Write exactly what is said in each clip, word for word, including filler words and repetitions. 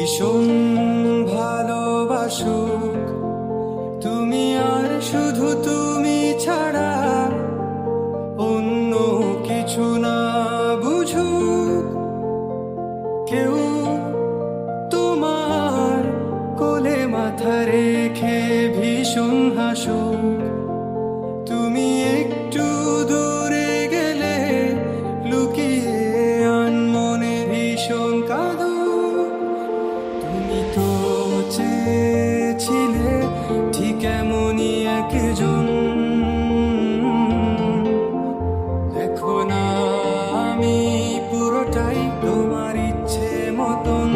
ভীষণ ভালোবাসুক তুমি, আর শুধু তুমি ছাড়া অন্য কিছু না বুঝুক কেউ। তোমার কোলে মাথা রেখে ভীষণ হাসুক তুমি, একটু দূরে গেলে লুকিয়ে আনমনে ভীষণ কাঁদো। তো চেয়েছিলে ঠিক এমনই একজন, দেখো না আমি পুরোটাই তোমার ইচ্ছে মতন।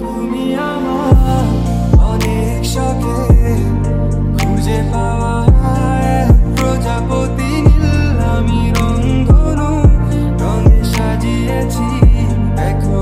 তুমি আমার অনেক শখে খুঁজে পাওয়া প্রজাপতি, আমি রন্ধনু রঙে সাজিয়েছি দেখো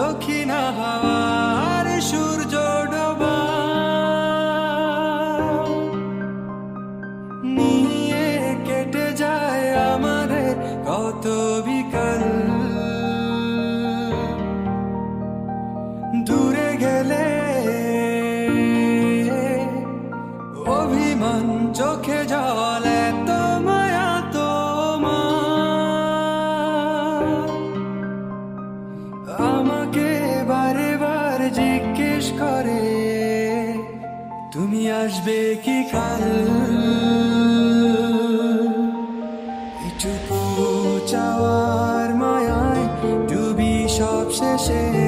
দক্ষিণা হাওয়ার সূর্য ডোবা, নিয়ে কেটে যায় আমার কত বিকাল। দূরে গেলে অভিমান চোখে জল, আমাকে বারে বার জিজ্ঞেস করে তুমি আসবে কি কাল। এটুকু চাওয়ার মায়ায় ডুবি সব শেষে।